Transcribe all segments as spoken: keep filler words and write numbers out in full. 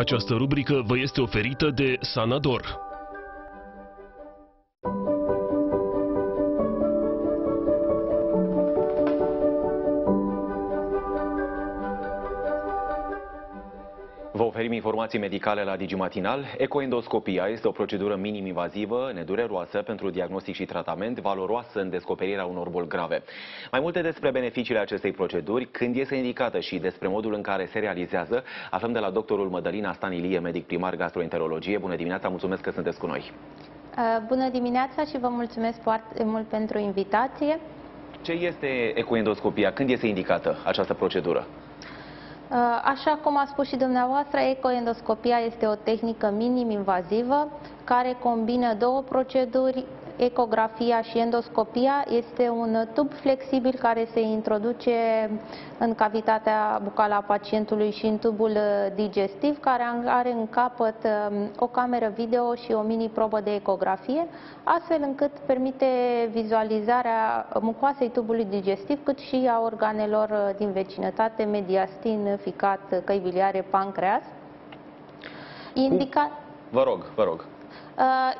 Această rubrică vă este oferită de Sanador. Vă oferim informații medicale la Digi Matinal. Ecoendoscopia este o procedură minim-invazivă, nedureroasă pentru diagnostic și tratament, valoroasă în descoperirea unor boli grave. Mai multe despre beneficiile acestei proceduri, când este indicată și despre modul în care se realizează, aflăm de la doctorul Mădălina Stan Ilie, medic primar gastroenterologie. Bună dimineața, mulțumesc că sunteți cu noi. Bună dimineața și vă mulțumesc foarte mult pentru invitație. Ce este ecoendoscopia? Când este indicată această procedură? Așa cum a spus și dumneavoastră, ecoendoscopia este o tehnică minim-invazivă care combină două proceduri, ecografia și endoscopia. Este un tub flexibil care se introduce în cavitatea bucală a pacientului și în tubul digestiv, care are în capăt o cameră video și o mini-probă de ecografie, astfel încât permite vizualizarea mucoasei tubului digestiv, cât și a organelor din vecinătate, mediastin, ficat, căi biliare, pancreas. Indica... Vă rog, vă rog.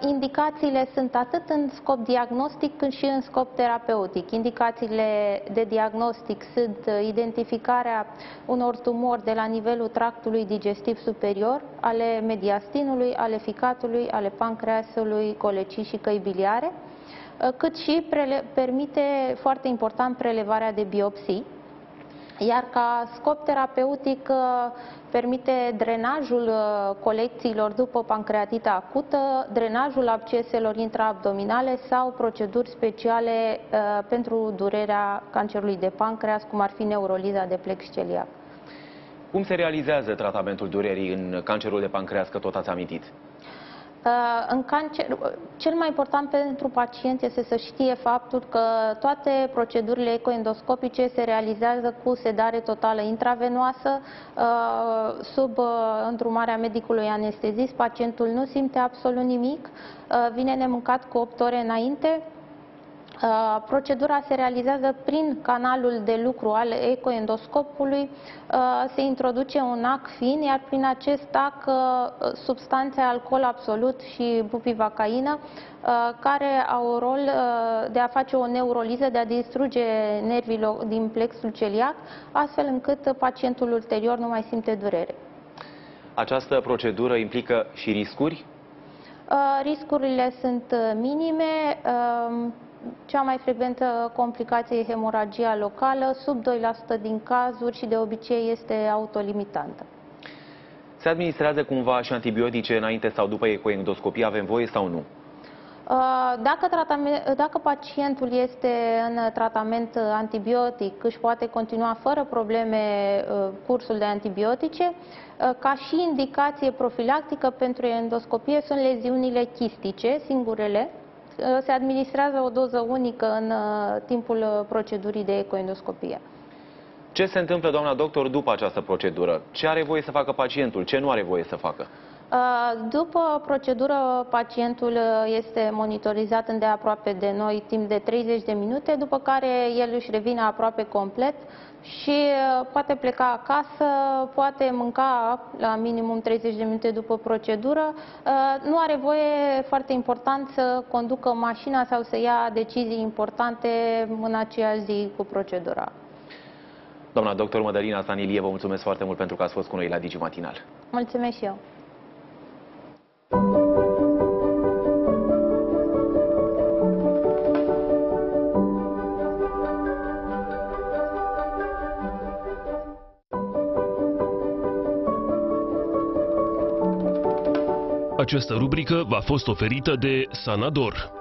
Indicațiile sunt atât în scop diagnostic cât și în scop terapeutic. Indicațiile de diagnostic sunt identificarea unor tumori de la nivelul tractului digestiv superior, ale mediastinului, ale ficatului, ale pancreasului, colecii și căi biliare, cât și permite, foarte important, prelevarea de biopsii. Iar ca scop terapeutic permite drenajul colecțiilor după pancreatită acută, drenajul absceselor intraabdominale sau proceduri speciale pentru durerea cancerului de pancreas, cum ar fi neuroliza de plex celiac. Cum se realizează tratamentul durerii în cancerul de pancreas, că tot ați amintit? În cancer, cel mai important pentru pacient este să știe faptul că toate procedurile ecoendoscopice se realizează cu sedare totală intravenoasă, sub îndrumarea medicului anestezist. Pacientul nu simte absolut nimic, vine nemâncat cu opt ore înainte. Procedura se realizează prin canalul de lucru al ecoendoscopului, se introduce un ac fin, iar prin acest ac substanțe alcool absolut și bupivacaină, care au rol de a face o neuroliză, de a distruge nervii din plexul celiac, astfel încât pacientul ulterior nu mai simte durere. Această procedură implică și riscuri? Riscurile sunt minime. Cea mai frecventă complicație e hemoragia locală, sub doi la sută din cazuri și de obicei este autolimitantă. Se administrează cumva și antibiotice înainte sau după ecoendoscopie, avem voie sau nu? Dacă, tratament, dacă pacientul este în tratament antibiotic, își poate continua fără probleme cursul de antibiotice. Ca și indicație profilactică pentru endoscopie sunt leziunile chistice, singurele. Se administrează o doză unică în timpul procedurii de ecoendoscopie. Ce se întâmplă, doamna doctor, după această procedură? Ce are voie să facă pacientul? Ce nu are voie să facă? După procedură, pacientul este monitorizat îndeaproape de noi timp de treizeci de minute, după care el își revine aproape complet și poate pleca acasă, poate mânca la minimum treizeci de minute după procedură. Nu are voie, foarte important, să conducă mașina sau să ia decizii importante în aceeași zi cu procedura. Doamna doctor Mădălina Stan Ilie, vă mulțumesc foarte mult pentru că ați fost cu noi la Digi Matinal. Mulțumesc și eu. Această rubrică v-a fost oferită de Sanador.